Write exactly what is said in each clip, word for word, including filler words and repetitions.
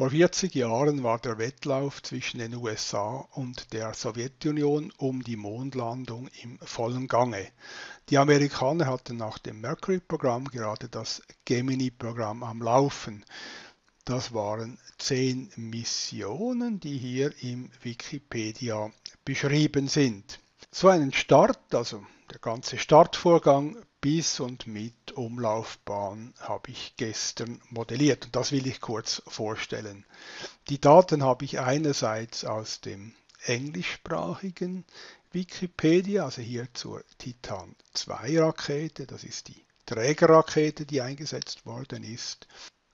Vor vierzig Jahren war der Wettlauf zwischen den U S A und der Sowjetunion um die Mondlandung im vollen Gange. Die Amerikaner hatten nach dem Mercury-Programm gerade das Gemini-Programm am Laufen. Das waren zehn Missionen, die hier im Wikipedia beschrieben sind. So einen Start, also der ganze Startvorgang bis und mit Umlaufbahn, habe ich gestern modelliert und das will ich kurz vorstellen. Die Daten habe ich einerseits aus dem englischsprachigen Wikipedia, also hier zur Titan zwei Rakete, das ist die Trägerrakete, die eingesetzt worden ist.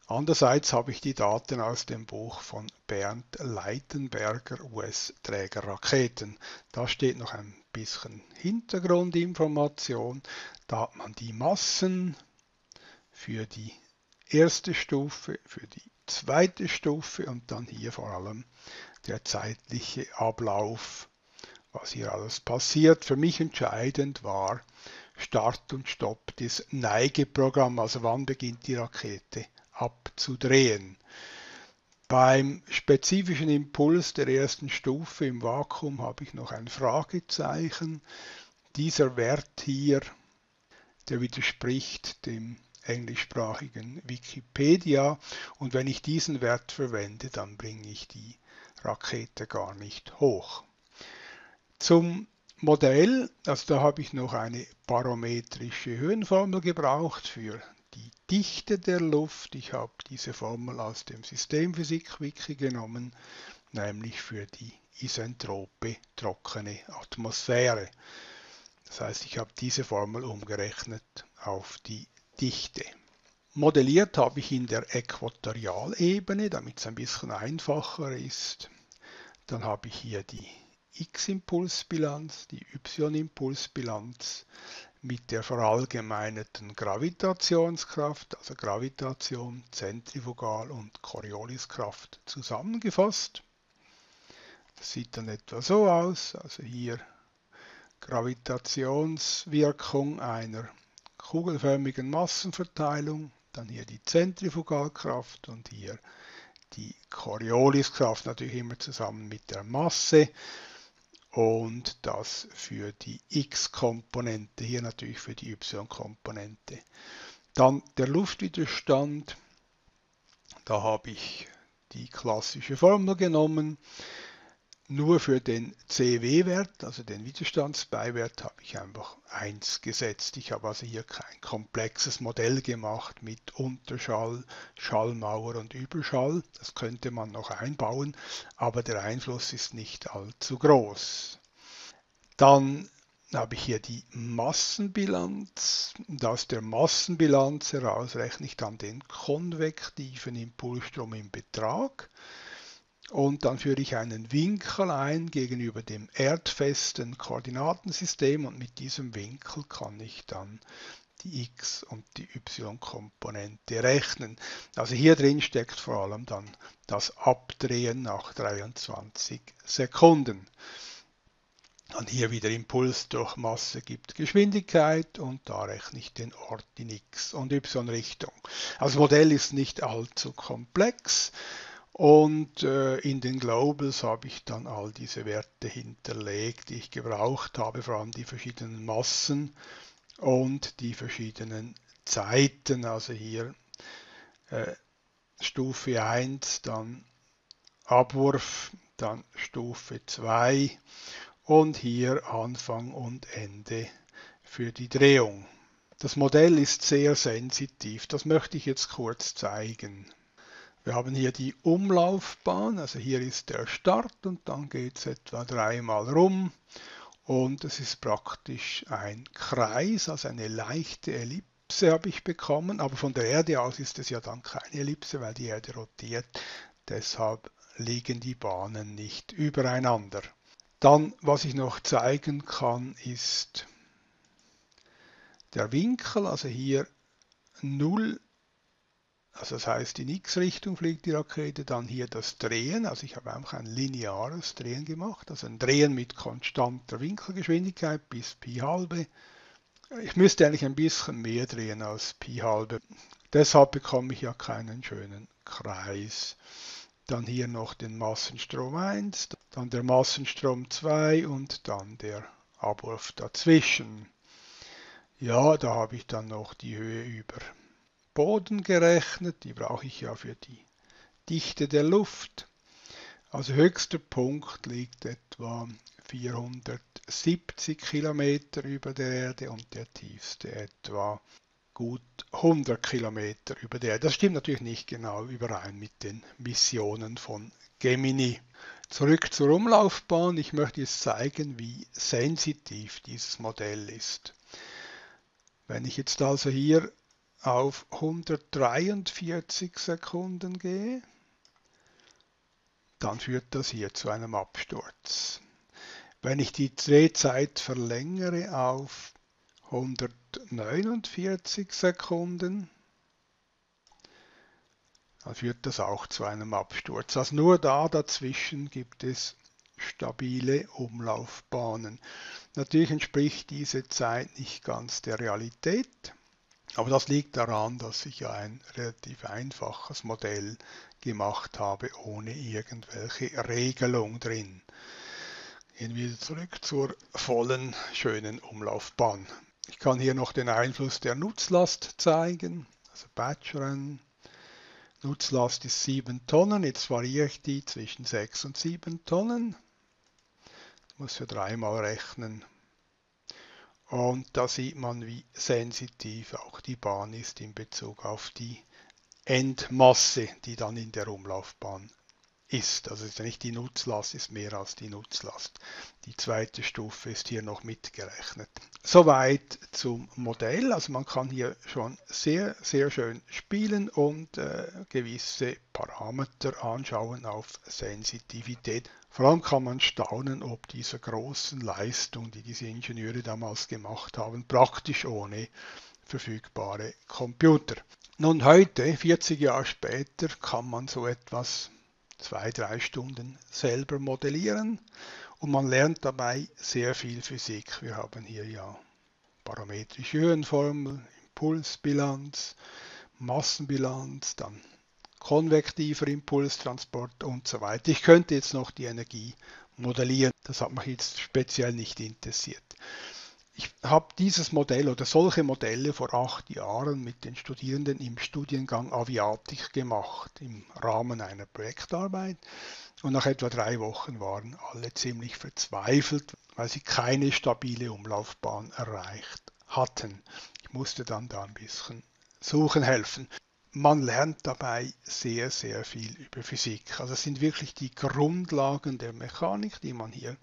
Andererseits habe ich die Daten aus dem Buch von Bernd Leitenberger, U S-Trägerraketen. Da steht noch ein bisschen Hintergrundinformation. Da hat man die Massen für die erste Stufe, für die zweite Stufe und dann hier vor allem der zeitliche Ablauf, was hier alles passiert. Für mich entscheidend war Start und Stopp des Neigeprogramms, also wann beginnt die Rakete abzudrehen. Beim spezifischen Impuls der ersten Stufe im Vakuum habe ich noch ein Fragezeichen. Dieser Wert hier, der widerspricht dem englischsprachigen Wikipedia, und wenn ich diesen Wert verwende, dann bringe ich die Rakete gar nicht hoch. Zum Modell, also da habe ich noch eine barometrische Höhenformel gebraucht für die Dichte der Luft. Ich habe diese Formel aus dem Systemphysik-Wiki genommen, nämlich für die isentrope trockene Atmosphäre. Das heißt, ich habe diese Formel umgerechnet auf die Dichte. Modelliert habe ich in der Äquatorialebene, damit es ein bisschen einfacher ist. Dann habe ich hier die X-Impulsbilanz, die Y-Impulsbilanz mit der verallgemeinerten Gravitationskraft, also Gravitation, Zentrifugal- und Corioliskraft zusammengefasst. Das sieht dann etwa so aus, also hier Gravitationswirkung einer kugelförmigen Massenverteilung, dann hier die Zentrifugalkraft und hier die Corioliskraft, natürlich immer zusammen mit der Masse. Und das für die X-Komponente, hier natürlich für die Y-Komponente. Dann der Luftwiderstand, da habe ich die klassische Formel genommen. Nur für den C W-Wert, also den Widerstandsbeiwert, habe ich einfach eins gesetzt. Ich habe also hier kein komplexes Modell gemacht mit Unterschall, Schallmauer und Überschall. Das könnte man noch einbauen, aber der Einfluss ist nicht allzu groß. Dann habe ich hier die Massenbilanz. Und aus der Massenbilanz heraus rechne ich dann den konvektiven Impulsstrom im Betrag. Und dann führe ich einen Winkel ein gegenüber dem erdfesten Koordinatensystem und mit diesem Winkel kann ich dann die X- und die Y-Komponente rechnen. Also hier drin steckt vor allem dann das Abdrehen nach dreiundzwanzig Sekunden. Dann hier wieder Impuls durch Masse gibt Geschwindigkeit und da rechne ich den Ort in X- und Y-Richtung. Also das Modell ist nicht allzu komplex. Und in den Globals habe ich dann all diese Werte hinterlegt, die ich gebraucht habe, vor allem die verschiedenen Massen und die verschiedenen Zeiten. Also hier äh, Stufe eins, dann Abwurf, dann Stufe zwei und hier Anfang und Ende für die Drehung. Das Modell ist sehr sensitiv, das möchte ich jetzt kurz zeigen. Wir haben hier die Umlaufbahn, also hier ist der Start und dann geht es etwa dreimal rum und es ist praktisch ein Kreis, also eine leichte Ellipse habe ich bekommen, aber von der Erde aus ist es ja dann keine Ellipse, weil die Erde rotiert, deshalb liegen die Bahnen nicht übereinander. Dann, was ich noch zeigen kann, ist der Winkel, also hier null. Also das heißt, in X-Richtung fliegt die Rakete, dann hier das Drehen, also ich habe einfach ein lineares Drehen gemacht, also ein Drehen mit konstanter Winkelgeschwindigkeit bis Pi halbe. Ich müsste eigentlich ein bisschen mehr drehen als Pi halbe, deshalb bekomme ich ja keinen schönen Kreis. Dann hier noch den Massenstrom eins, dann der Massenstrom zwei und dann der Abwurf dazwischen. Ja, da habe ich dann noch die Höhe über Boden gerechnet. Die brauche ich ja für die Dichte der Luft. Also höchster Punkt liegt etwa vierhundertsiebzig Kilometer über der Erde und der tiefste etwa gut hundert Kilometer über der Erde. Das stimmt natürlich nicht genau überein mit den Missionen von Gemini. Zurück zur Umlaufbahn. Ich möchte jetzt zeigen, wie sensitiv dieses Modell ist. Wenn ich jetzt also hier auf hundertdreiundvierzig Sekunden gehe, dann führt das hier zu einem Absturz. Wenn ich die Drehzeit verlängere auf hundertneunundvierzig Sekunden, dann führt das auch zu einem Absturz. Also nur da dazwischen gibt es stabile Umlaufbahnen. Natürlich entspricht diese Zeit nicht ganz der Realität, aber das liegt daran, dass ich ein relativ einfaches Modell gemacht habe, ohne irgendwelche Regelung drin. Gehen wir wieder zurück zur vollen, schönen Umlaufbahn. Ich kann hier noch den Einfluss der Nutzlast zeigen, also Batcheren. Nutzlast ist sieben Tonnen, jetzt variiere ich die zwischen sechs und sieben Tonnen. Ich muss für dreimal rechnen. Und da sieht man, wie sensitiv auch die Bahn ist in Bezug auf die Endmasse, die dann in der Umlaufbahn ist. Also ist ja nicht die Nutzlast, ist mehr als die Nutzlast. Die zweite Stufe ist hier noch mitgerechnet. Soweit zum Modell. Also man kann hier schon sehr, sehr schön spielen und äh, gewisse Parameter anschauen auf Sensitivität. Vor allem kann man staunen, ob dieser großen Leistung, die diese Ingenieure damals gemacht haben, praktisch ohne verfügbare Computer. Nun heute, vierzig Jahre später, kann man so etwas zwei, drei Stunden selber modellieren und man lernt dabei sehr viel Physik. Wir haben hier ja barometrische Höhenformel, Impulsbilanz, Massenbilanz, dann konvektiver Impulstransport und so weiter. Ich könnte jetzt noch die Energie modellieren, das hat mich jetzt speziell nicht interessiert. Ich habe dieses Modell oder solche Modelle vor acht Jahren mit den Studierenden im Studiengang Aviatik gemacht, im Rahmen einer Projektarbeit. Und nach etwa drei Wochen waren alle ziemlich verzweifelt, weil sie keine stabile Umlaufbahn erreicht hatten. Ich musste dann da ein bisschen suchen helfen. Man lernt dabei sehr, sehr viel über Physik. Also es sind wirklich die Grundlagen der Mechanik, die man hier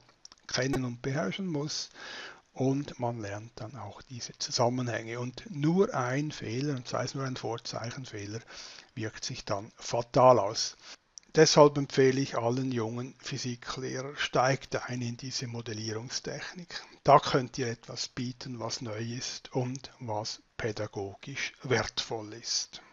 kennen und beherrschen muss. Und man lernt dann auch diese Zusammenhänge. Und nur ein Fehler, und sei es nur ein Vorzeichenfehler, wirkt sich dann fatal aus. Deshalb empfehle ich allen jungen Physiklehrern, steigt ein in diese Modellierungstechnik. Da könnt ihr etwas bieten, was neu ist und was pädagogisch wertvoll ist.